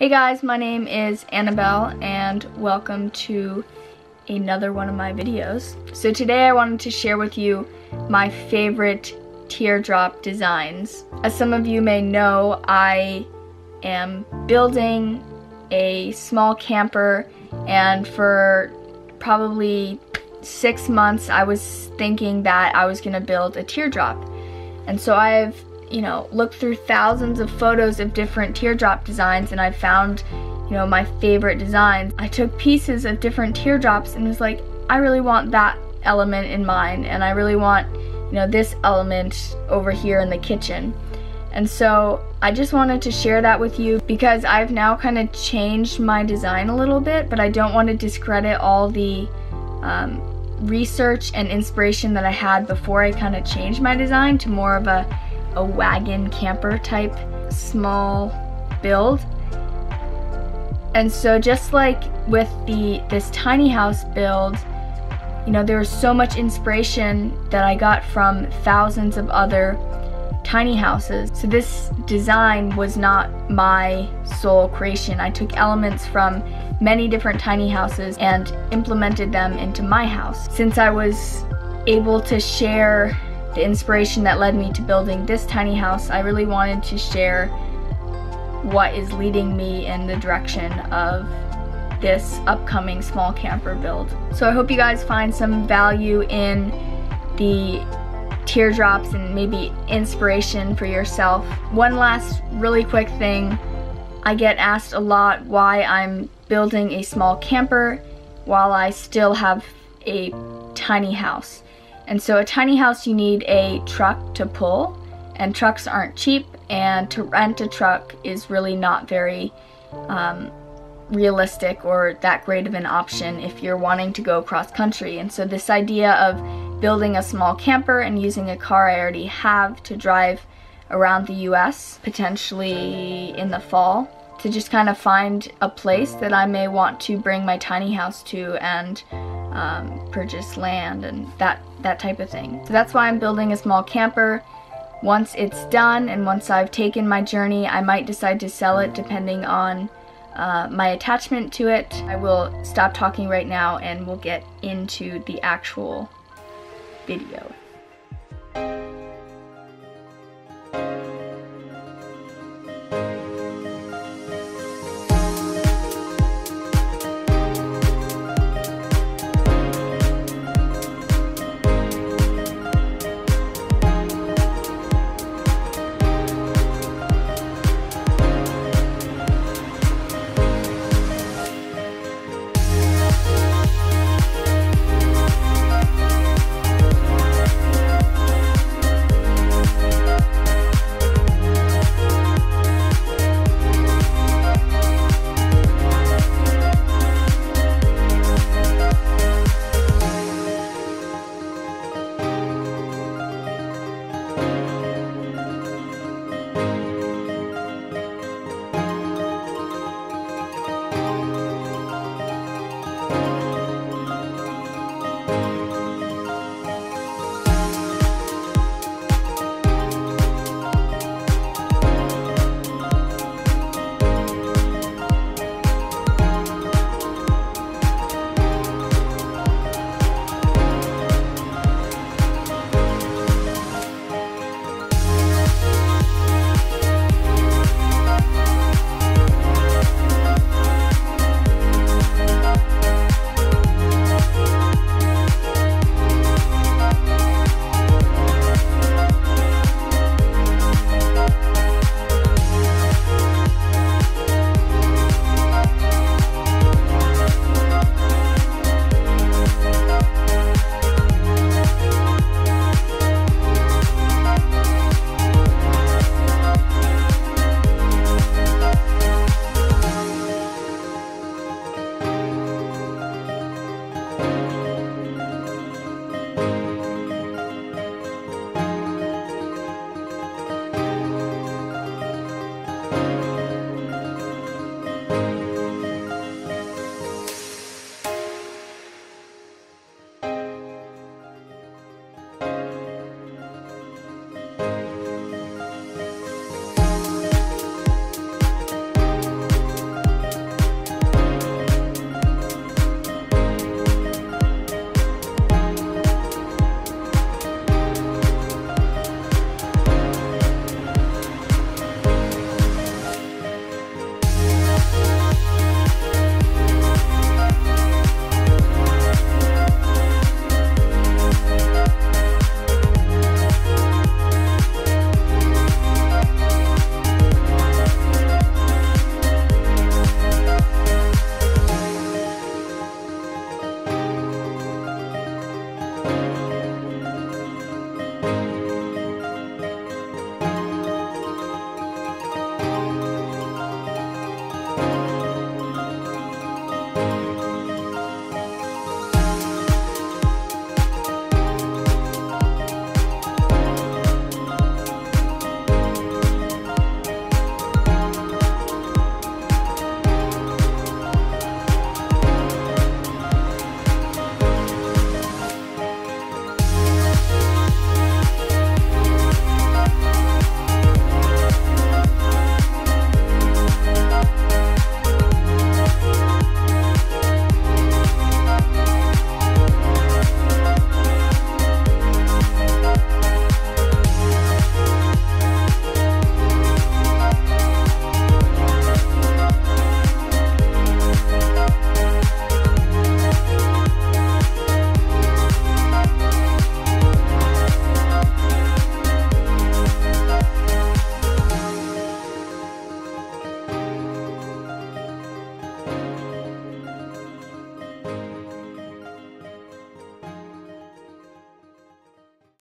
Hey guys, my name is Annabel and welcome to another one of my videos. So today I wanted to share with you my favorite teardrop designs. As some of you may know, I am building a small camper and for probably 6 months I was thinking that I was gonna build a teardrop. And so I've looked through thousands of photos of different teardrop designs and I found, my favorite designs. I took pieces of different teardrops and was like, I really want that element in mine and I really want, this element over here in the kitchen. And so I just wanted to share that with you because I've now kind of changed my design a little bit, but I don't want to discredit all the research and inspiration that I had before I kind of changed my design to more of a wagon camper type small build. And so just like with this tiny house build, there was so much inspiration that I got from thousands of other tiny houses. So this design was not my sole creation. I took elements from many different tiny houses and implemented them into my house. Since I was able to share the inspiration that led me to building this tiny house, I really wanted to share what is leading me in the direction of this upcoming small camper build. So I hope you guys find some value in the teardrops and maybe inspiration for yourself. One last really quick thing. I get asked a lot why I'm building a small camper while I still have a tiny house. And so a tiny house, you need a truck to pull, and trucks aren't cheap, and to rent a truck is really not very realistic or that great of an option if you're wanting to go cross country. And so this idea of building a small camper and using a car I already have to drive around the US, potentially in the fall, to just kind of find a place that I may want to bring my tiny house to and purchase land and that type of thing. So that's why I'm building a small camper. Once it's done and once I've taken my journey, I might decide to sell it depending on my attachment to it. I will stop talking right now and we'll get into the actual video.